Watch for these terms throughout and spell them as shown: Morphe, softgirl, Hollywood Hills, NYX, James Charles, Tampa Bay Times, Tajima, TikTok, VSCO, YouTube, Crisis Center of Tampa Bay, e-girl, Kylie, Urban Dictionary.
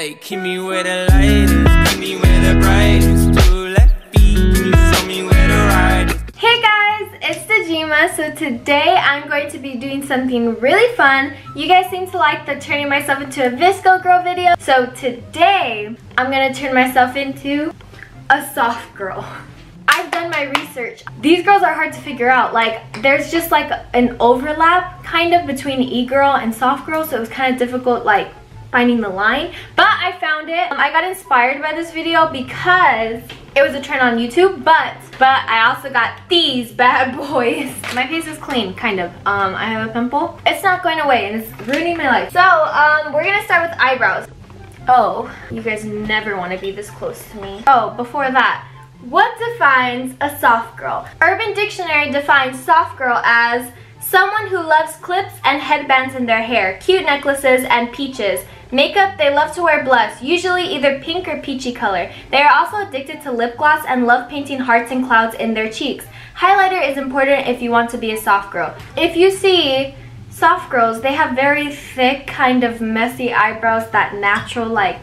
Hey, keep me where the light is, keep me where the bright is. Two left feet, show me where the right is. Hey guys, it's Tajima. So today I'm going to be doing something really fun. You guys seem to like the turning myself into a VSCO girl video. So today I'm gonna turn myself into a soft girl. I've done my research. These girls are hard to figure out. Like, there's just like an overlap kind of between e-girl and soft girl, so it was kind of difficult like finding the line, but I found it. I got inspired by this video because it was a trend on YouTube, but I also got these bad boys. My face is clean, kind of. I have a pimple. It's not going away and it's ruining my life. So, we're gonna start with eyebrows. Oh, you guys never wanna be this close to me. Oh, before that, what defines a soft girl? Urban Dictionary defines soft girl as someone who loves clips and headbands in their hair, cute necklaces, and peaches. Makeup, they love to wear blush, usually either pink or peachy color. They are also addicted to lip gloss and love painting hearts and clouds in their cheeks. Highlighter is important if you want to be a soft girl. If you see soft girls, they have very thick, kind of messy eyebrows, that natural like.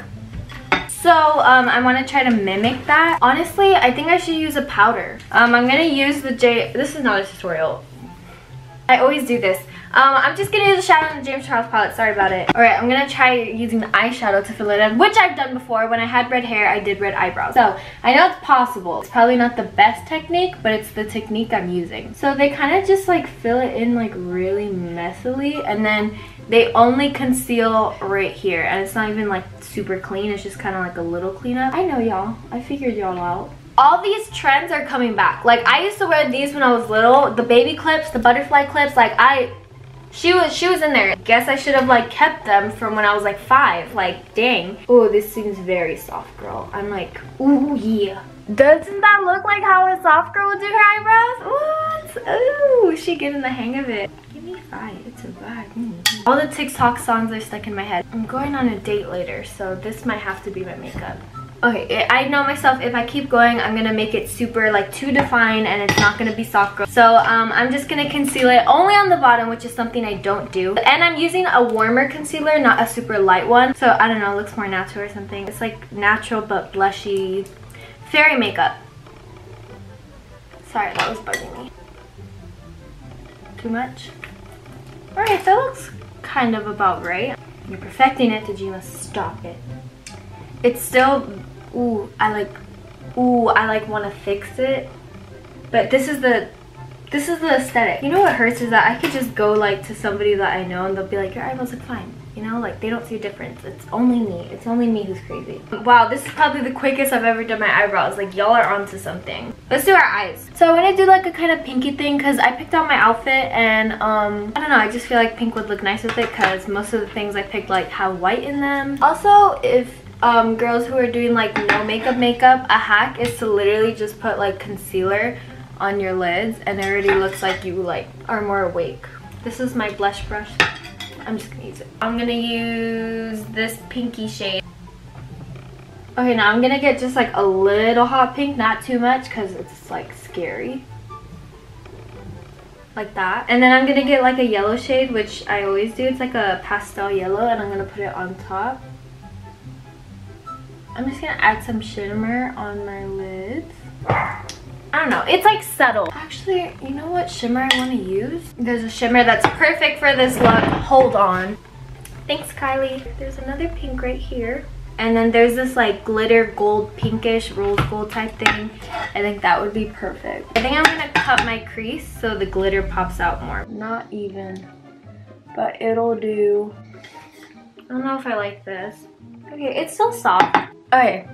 So I want to try to mimic that. Honestly, I think I should use a powder. I'm going to use the this is not a tutorial. I always do this. I'm just gonna use a shadow on the James Charles palette, sorry about it. Alright, I'm gonna try using eyeshadow to fill it in, which I've done before. When I had red hair, I did red eyebrows. So, I know it's possible. It's probably not the best technique, but it's the technique I'm using. So they kind of just like fill it in like really messily, and then they only conceal right here. And it's not even like super clean, it's just kind of like a little cleanup. I know y'all, I figured y'all out. All these trends are coming back. Like, I used to wear these when I was little. The baby clips, the butterfly clips, like she was in there. Guess I should have like kept them from when I was like 5. Like, dang. Oh, this seems very soft girl. I'm like, ooh yeah. Doesn't that look like how a soft girl would do her eyebrows? Ooh, she getting the hang of it. Give me 5, it's a vibe. All the TikTok songs are stuck in my head. I'm going on a date later, so this might have to be my makeup. Okay, I know myself, if I keep going, I'm gonna make it super, like, too defined, and it's not gonna be soft girl. So, I'm just gonna conceal it only on the bottom, which is something I don't do. And I'm using a warmer concealer, not a super light one. So, I don't know, it looks more natural or something. It's, like, natural but blushy fairy makeup. Sorry, that was bugging me. Too much? Alright, that looks kind of about right. You're perfecting it, Tajima. Stop it. It's still, ooh, I like want to fix it, but this is the aesthetic. You know what hurts is that I could just go like to somebody that I know and they'll be like, your eyebrows look fine. You know, like they don't see a difference. It's only me who's crazy. Wow, this is probably the quickest I've ever done my eyebrows. Like, y'all are onto something. Let's do our eyes. So I want to do like a kind of pinky thing because I picked out my outfit and I don't know, I just feel like pink would look nice with it because most of the things I picked like have white in them. Also, if girls who are doing like no makeup, a hack is to literally just put like concealer on your lids and it already looks like you like are more awake. This is my blush brush. I'm just gonna use it. I'm gonna use this pinky shade. Okay, now I'm gonna get just like a little hot pink, not too much because it's like scary. Like that. And then I'm gonna get like a yellow shade, which I always do. It's like a pastel yellow and I'm gonna put it on top. I'm just gonna add some shimmer on my lids. I don't know, it's like subtle. Actually, you know what shimmer I wanna use? There's a shimmer that's perfect for this look. Hold on. Thanks, Kylie. There's another pink right here. And then there's this like glitter gold pinkish rose gold type thing. I think that would be perfect. I think I'm gonna cut my crease so the glitter pops out more. Not even, but it'll do. I don't know if I like this. Okay, it's still soft. Okay,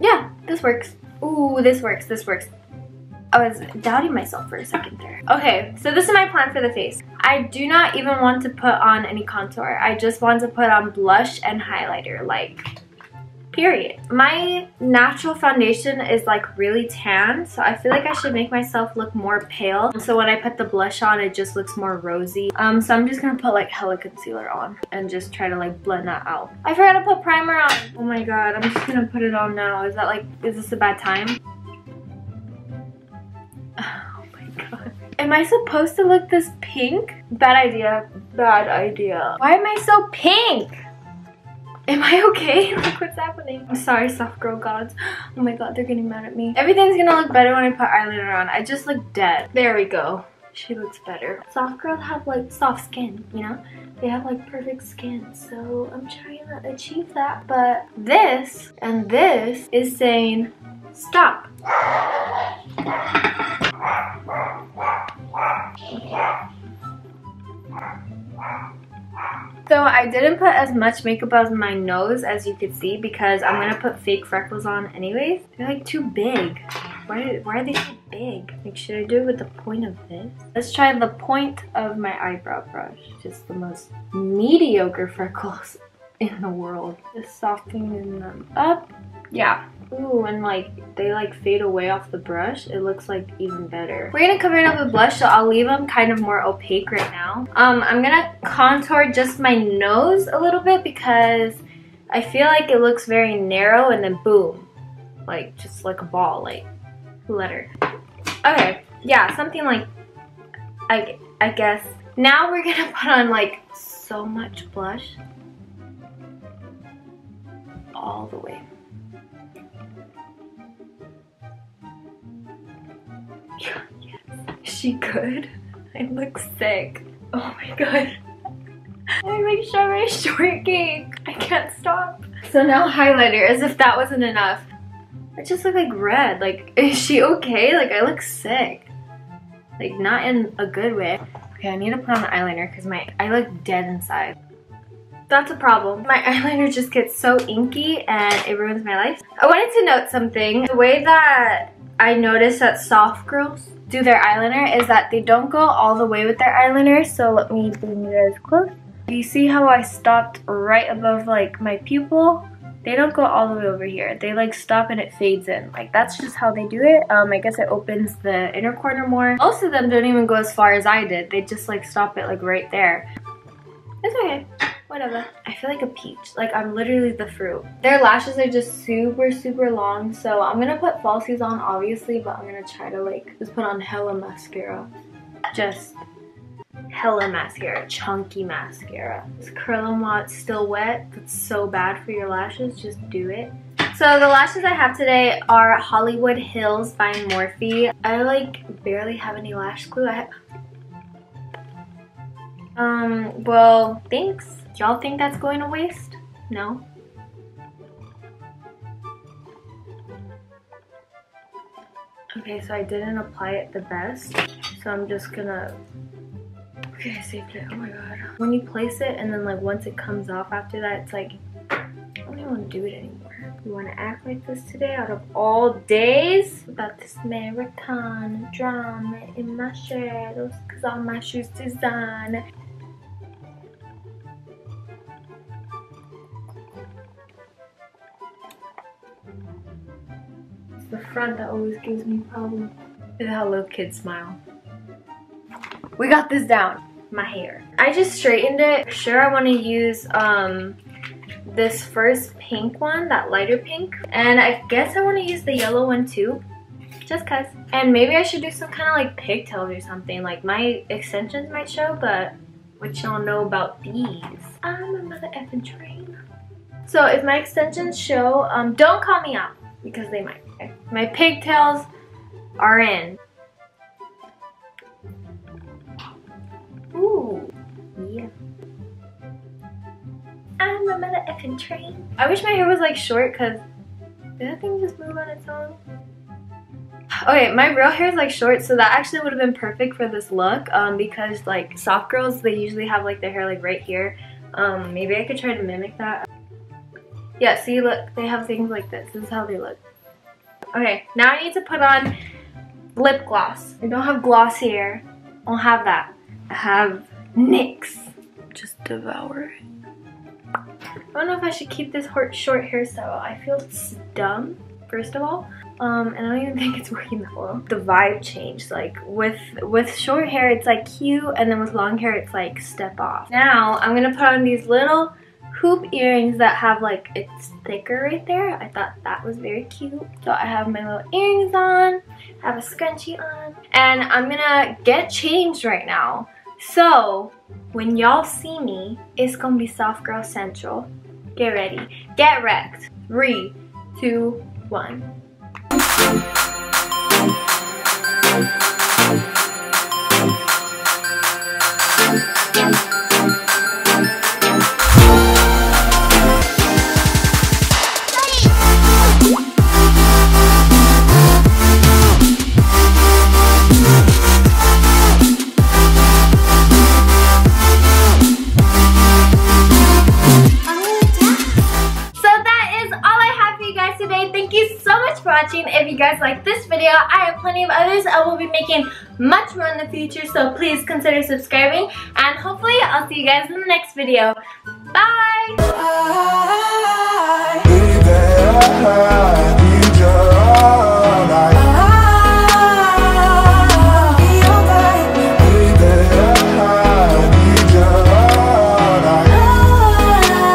yeah, this works. Ooh, this works. I was doubting myself for a second there. Okay, so this is my plan for the face. I do not even want to put on any contour. I just want to put on blush and highlighter, like, period. My natural foundation is like really tan, so I feel like I should make myself look more pale. So when I put the blush on, it just looks more rosy. So I'm just gonna put like hella concealer on and just try to like blend that out. I forgot to put primer on. Oh my god, I'm just gonna put it on now. Is that like, is this a bad time? Oh my god. Am I supposed to look this pink? Bad idea. Bad idea. Why am I so pink? Am I okay? Like, what's happening? I'm sorry, soft girl gods. Oh my god, they're getting mad at me. Everything's gonna look better when I put eyeliner on. I just look dead. There we go. She looks better. Soft girls have like soft skin, you know? They have like perfect skin, so I'm trying to achieve that. But this and this is saying stop. So I didn't put as much makeup on my nose as you could see because I'm gonna put fake freckles on anyways. They're like too big. Why are they so big? Like, should I do it with the point of this? Let's try the point of my eyebrow brush. Just the most mediocre freckles in the world. Just softening them up. Yeah. Ooh, and like, they like fade away off the brush. It looks like even better. We're gonna cover it up with blush, so I'll leave them kind of more opaque right now. I'm gonna contour just my nose a little bit because I feel like it looks very narrow and then boom. Like, just like a ball, like. Letter. Okay, yeah, something like, I guess. Now we're gonna put on like so much blush. All the way. Yes. Is she good? I look sick. Oh my god. I'm like my shortcake. I can't stop. So now highlighter, as if that wasn't enough. I just look like red. Like, is she okay? Like, I look sick. Like, not in a good way. Okay, I need to put on the eyeliner because I look dead inside. That's a problem. My eyeliner just gets so inky and it ruins my life. I wanted to note something. The way that I noticed that soft girls do their eyeliner is that they don't go all the way with their eyeliner. So let me bring you guys close. You see how I stopped right above, like, my pupil? They don't go all the way over here. They like stop and it fades in. Like, that's just how they do it. I guess it opens the inner corner more. Most of them don't even go as far as I did. They just like stop it like right there. It's okay. Whatever. I feel like a peach. Like, I'm literally the fruit. Their lashes are just super, super long. So I'm gonna put falsies on obviously, but I'm gonna try to like just put on hella mascara. Just hella mascara, chunky mascara. This curl them while it's still wet. That's so bad for your lashes, just do it. So the lashes I have today are Hollywood Hills by Morphe. I like barely have any lash glue. Well, thanks. Y'all think that's going to waste? No? Okay, so I didn't apply it the best. So I'm just gonna... Okay, I saved it. Oh my god. When you place it and then like once it comes off after that, it's like, I don't even want to do it anymore. You want to act like this today out of all days? About this American drama in my shadows, cause all my shoes design. It's the front that always gives me problems. Look at how little kids smile. We got this down. My hair. I just straightened it. Sure, I want to use this first pink one, that lighter pink. And I guess I want to use the yellow one too. Just cuz. And maybe I should do some kind of like pigtails or something. Like, my extensions might show, but what y'all know about these? I'm a mother effing train. So if my extensions show, don't call me out because they might. Okay? My pigtails are in. Ooh, yeah. I'm a mother effing train. I wish my hair was like short because did that thing just move on its own? Okay, my real hair is like short, so that actually would have been perfect for this look because like soft girls, they usually have like their hair like right here. Maybe I could try to mimic that. Yeah, see, look, they have things like this. This is how they look. Okay, now I need to put on lip gloss. I don't have gloss here. I don't have that. I have NYX. Just devour it. I don't know if I should keep this short hairstyle. I feel it's dumb, first of all. And I don't even think it's working that well. The vibe changed. Like, with short hair, it's like cute, and then with long hair, it's like step off. Now, I'm gonna put on these little hoop earrings that have like, it's thicker right there. I thought that was very cute. So I have my little earrings on, I have a scrunchie on, and I'm gonna get changed right now. So, when y'all see me, it's gonna be soft girl central. Get ready. Get wrecked. 3, 2, 1. If you guys like this video, I have plenty of others. I will be making much more in the future, so please consider subscribing, and hopefully I'll see you guys in the next video. Bye!